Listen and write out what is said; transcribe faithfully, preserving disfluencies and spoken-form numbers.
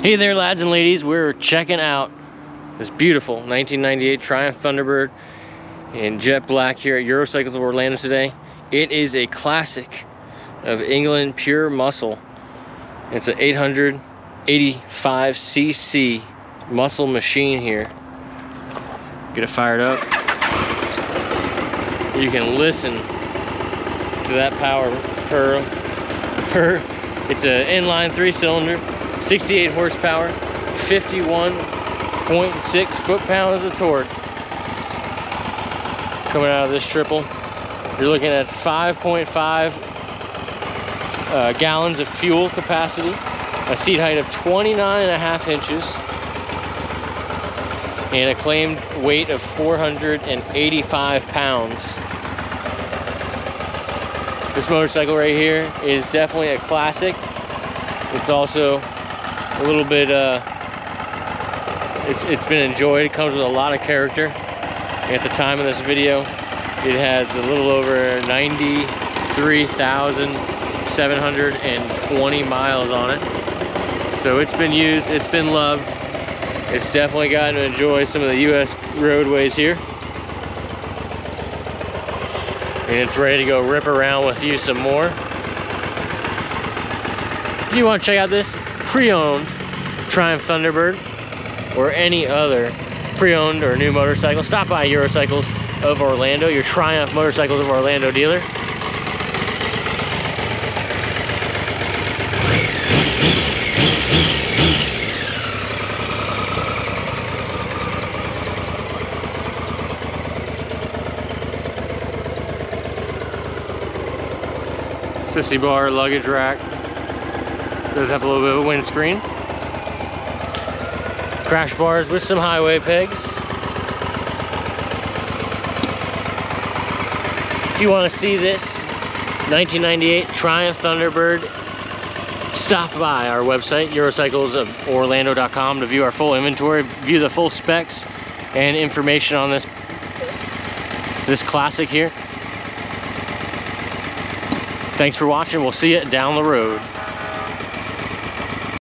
Hey there, lads and ladies. We're checking out this beautiful nineteen ninety-eight Triumph Thunderbird in jet black here at Euro Cycles of Orlando today. It is a classic of England, pure muscle. It's an eight hundred eighty-five c c muscle machine here. Get it fired up. You can listen to that power purr. purr. It's an inline three-cylinder. sixty-eight horsepower, fifty-one point six foot-pounds of torque coming out of this triple. You're looking at five point five uh, gallons of fuel capacity, a seat height of twenty-nine and a half inches, and a claimed weight of four hundred eighty-five pounds. This motorcycle right here is definitely a classic. It's also a little bit, uh, it's, it's been enjoyed. It comes with a lot of character. At the time of this video, it has a little over ninety-three thousand seven hundred twenty miles on it. So it's been used, it's been loved. It's definitely gotten to enjoy some of the U S roadways here. And it's ready to go rip around with you some more. If you want to check out this pre-owned Triumph Thunderbird or any other pre-owned or new motorcycle, stop by Euro Cycles of Orlando, your Triumph Motorcycles of Orlando dealer. Sissy bar, luggage rack. Does have a little bit of a windscreen. Crash bars with some highway pegs. If you want to see this nineteen ninety-eight Triumph Thunderbird, stop by our website, euro cycles of orlando dot com, to view our full inventory, view the full specs and information on this, this classic here. Thanks for watching. We'll see you down the road.